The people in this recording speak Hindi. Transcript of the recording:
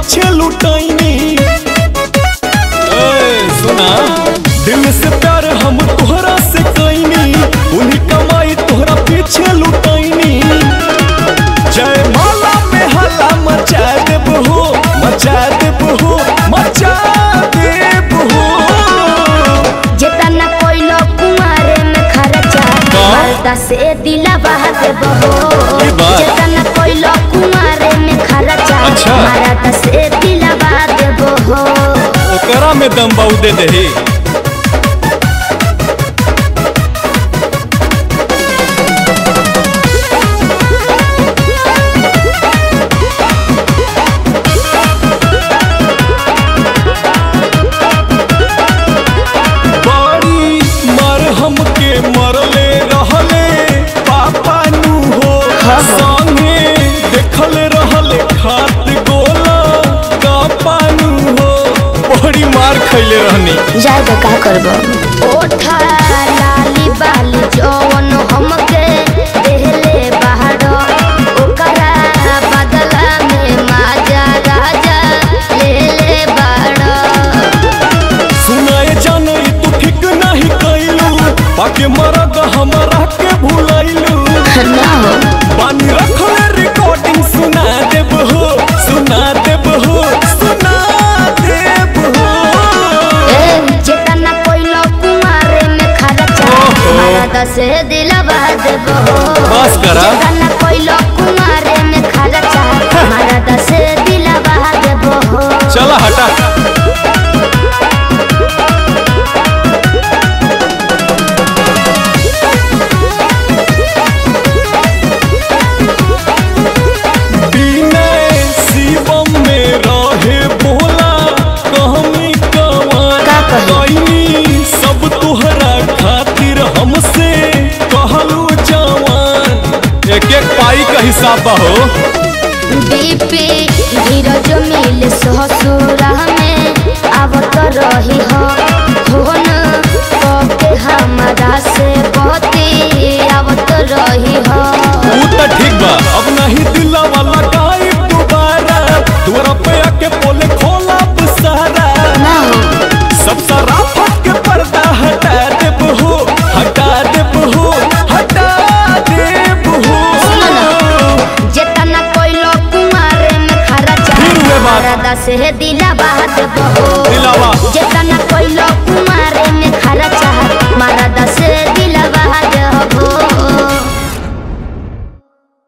पीछे लुटाईनी। सुना दिल से प्यार हम तोहरा से कईनी, उन्हीं कमाई तोहरा पीछे लुटाईनी। जय माला में हल्ला मचा देबो, मचा देबो, मचा देबो। जितना कोइलो कुंवारे में खर्चा मर्दा से दिलवा देबो, जितना कोइलो कुंवारे में खर्चा मर्दा से दिलवा देबो। ओकरा में दम बहु दे देही। जाए तो क्या करबो, ओठा लाली बाली जवन हमके देहले बाहरो, ओकरा बदला में माजा राजा लेले बाहरो। सुनाए जाने तू ठीक नहीं कइलू, बाकी मरद हमरा के भुलाइलू। ना हो बन रखले रिकॉर्डिंग सुना देबो, सुना देबो, सुना देबो। मर्दा से दिलवा देबो, जितना कोइलो कुंवारे में खर्चा मर्दा से दिलवा देबो। चला हटा। हिसाब हो बीपी धीरज मिल ससुरा में आवत रही हो, फोन करके हमरा से बहती आवत रही हो। तू तो ठीक बा, अब नहीं दिलवा लगाई दोबारा, तोरा पे आके बोले खोला सारा। ना हो सब सारा फट के पर्दा हटा देबो, हटा देबो, हटा देबो। मर्दा से दिलवा देबो, जितना कोइलो